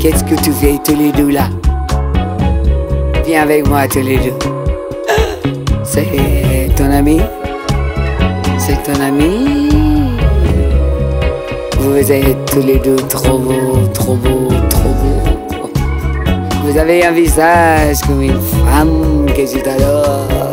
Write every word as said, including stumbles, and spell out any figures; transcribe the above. Qu'est-ce que tu fais tous les deux là? Viens avec moi tous les deux. C'est ton ami? C'est ton ami? Vous êtes tous les deux trop beaux, trop beaux, trop beaux. Vous avez un visage comme une femme que je t'adore.